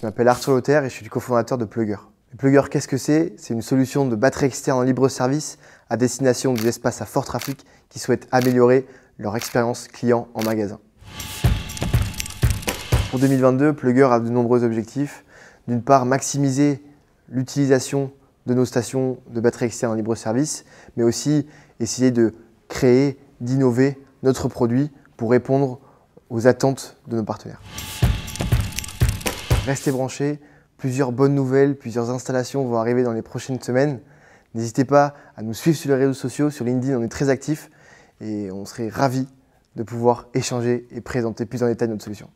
Je m'appelle Arthur Lauterre et je suis le cofondateur de Plugger. Plugger, qu'est-ce que c'est? C'est une solution de batterie externe en libre service à destination des espaces à fort trafic qui souhaitent améliorer leur expérience client en magasin. Pour 2022, Plugger a de nombreux objectifs. D'une part, maximiser l'utilisation de nos stations de batterie externe en libre service, mais aussi essayer de créer, d'innover notre produit pour répondre aux attentes de nos partenaires. Restez branchés, plusieurs bonnes nouvelles, plusieurs installations vont arriver dans les prochaines semaines. N'hésitez pas à nous suivre sur les réseaux sociaux, sur LinkedIn, on est très actifs et on serait ravis de pouvoir échanger et présenter plus en détail notre solution.